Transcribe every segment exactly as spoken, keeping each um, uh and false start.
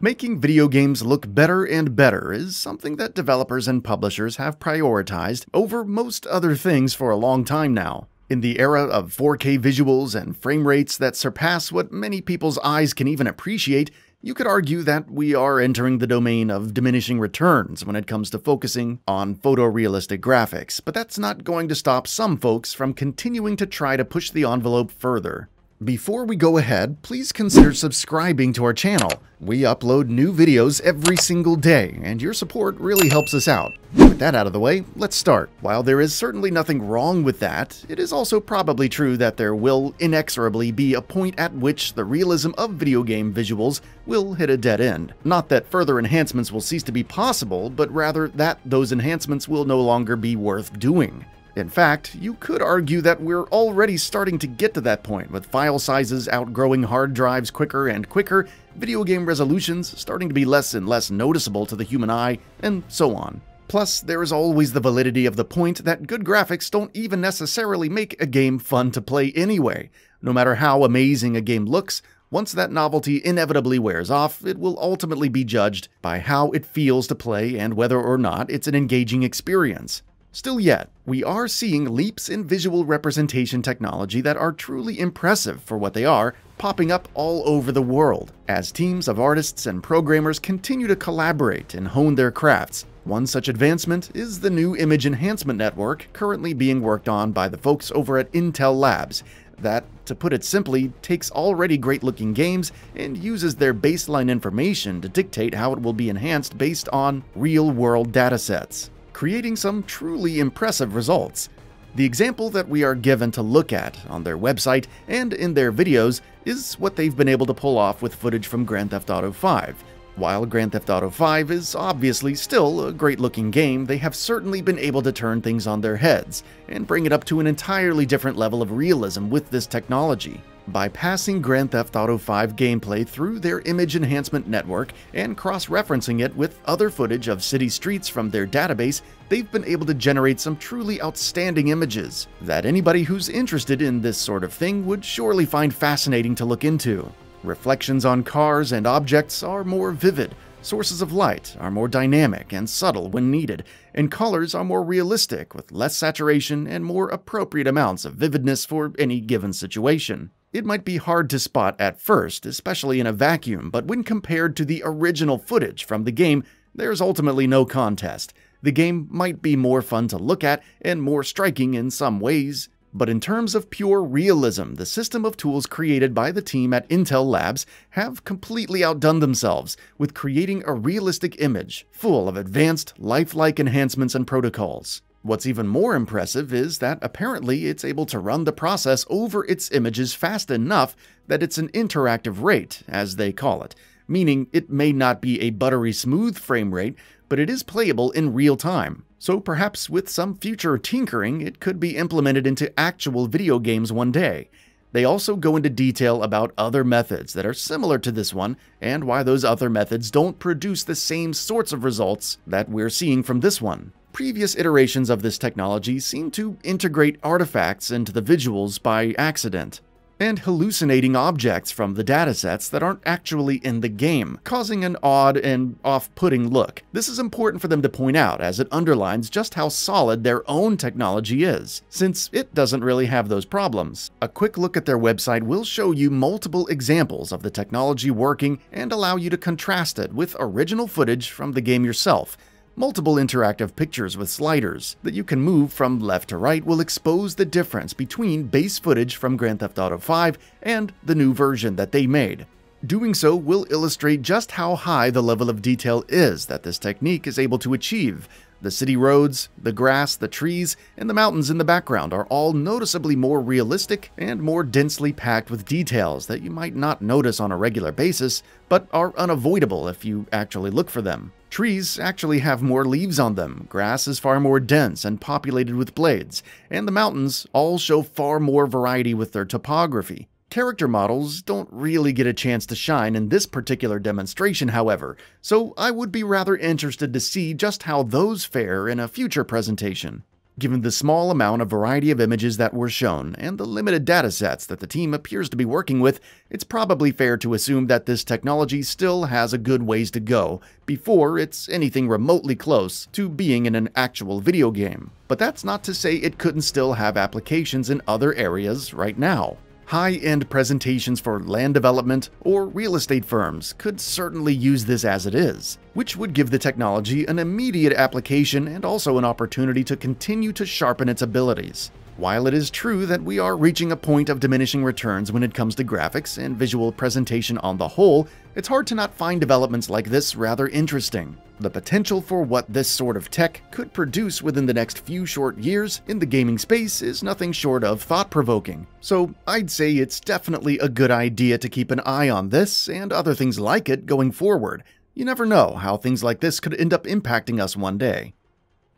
Making video games look better and better is something that developers and publishers have prioritized over most other things for a long time now. In the era of four K visuals and frame rates that surpass what many people's eyes can even appreciate, you could argue that we are entering the domain of diminishing returns when it comes to focusing on photorealistic graphics, but that's not going to stop some folks from continuing to try to push the envelope further. Before we go ahead, please consider subscribing to our channel. We upload new videos every single day, and your support really helps us out. With that out of the way, let's start. While there is certainly nothing wrong with that, it is also probably true that there will inexorably be a point at which the realism of video game visuals will hit a dead end. Not that further enhancements will cease to be possible, but rather that those enhancements will no longer be worth doing. In fact, you could argue that we're already starting to get to that point, with file sizes outgrowing hard drives quicker and quicker, video game resolutions starting to be less and less noticeable to the human eye, and so on. Plus, there is always the validity of the point that good graphics don't even necessarily make a game fun to play anyway. No matter how amazing a game looks, once that novelty inevitably wears off, it will ultimately be judged by how it feels to play and whether or not it's an engaging experience. Still yet, we are seeing leaps in visual representation technology that are truly impressive for what they are, popping up all over the world. As teams of artists and programmers continue to collaborate and hone their crafts, one such advancement is the new Image Enhancement Network currently being worked on by the folks over at Intel Labs that, to put it simply, takes already great-looking games and uses their baseline information to dictate how it will be enhanced based on real-world datasets, creating some truly impressive results. The example that we are given to look at on their website and in their videos is what they've been able to pull off with footage from Grand Theft Auto five. While Grand Theft Auto five is obviously still a great-looking game, they have certainly been able to turn things on their heads and bring it up to an entirely different level of realism with this technology. By passing Grand Theft Auto five gameplay through their Image Enhancement Network and cross-referencing it with other footage of city streets from their database, they've been able to generate some truly outstanding images that anybody who's interested in this sort of thing would surely find fascinating to look into. Reflections on cars and objects are more vivid, sources of light are more dynamic and subtle when needed, and colors are more realistic with less saturation and more appropriate amounts of vividness for any given situation. It might be hard to spot at first, especially in a vacuum, but when compared to the original footage from the game, there's ultimately no contest. The game might be more fun to look at and more striking in some ways, but in terms of pure realism, the system of tools created by the team at Intel Labs have completely outdone themselves with creating a realistic image full of advanced, lifelike enhancements and protocols. What's even more impressive is that apparently it's able to run the process over its images fast enough that it's an interactive rate, as they call it, meaning it may not be a buttery smooth frame rate, but it is playable in real time. So perhaps with some future tinkering, it could be implemented into actual video games one day. They also go into detail about other methods that are similar to this one and why those other methods don't produce the same sorts of results that we're seeing from this one. Previous iterations of this technology seem to integrate artifacts into the visuals by accident, and hallucinating objects from the datasets that aren't actually in the game, causing an odd and off-putting look. This is important for them to point out as it underlines just how solid their own technology is, since it doesn't really have those problems. A quick look at their website will show you multiple examples of the technology working and allow you to contrast it with original footage from the game yourself. Multiple interactive pictures with sliders that you can move from left to right will expose the difference between base footage from Grand Theft Auto five and the new version that they made. Doing so will illustrate just how high the level of detail is that this technique is able to achieve. The city roads, the grass, the trees, and the mountains in the background are all noticeably more realistic and more densely packed with details that you might not notice on a regular basis, but are unavoidable if you actually look for them. Trees actually have more leaves on them, grass is far more dense and populated with blades, and the mountains all show far more variety with their topography. Character models don't really get a chance to shine in this particular demonstration, however, so I would be rather interested to see just how those fare in a future presentation. given the small amount of variety of images that were shown and the limited datasets that the team appears to be working with, it's probably fair to assume that this technology still has a good ways to go before it's anything remotely close to being in an actual video game. But that's not to say it couldn't still have applications in other areas right now. High-end presentations for land development or real estate firms could certainly use this as it is, which would give the technology an immediate application and also an opportunity to continue to sharpen its abilities. While it is true that we are reaching a point of diminishing returns when it comes to graphics and visual presentation on the whole, it's hard to not find developments like this rather interesting. The potential for what this sort of tech could produce within the next few short years in the gaming space is nothing short of thought-provoking, so I'd say it's definitely a good idea to keep an eye on this and other things like it going forward. You never know how things like this could end up impacting us one day.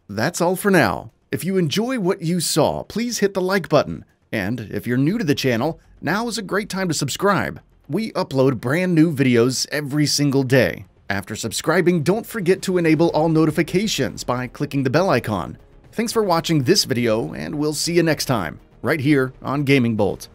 That's all for now. If you enjoy what you saw, please hit the like button, and if you're new to the channel, now is a great time to subscribe. We upload brand new videos every single day. After subscribing, don't forget to enable all notifications by clicking the bell icon. Thanks for watching this video, and we'll see you next time, right here on Gaming Bolt.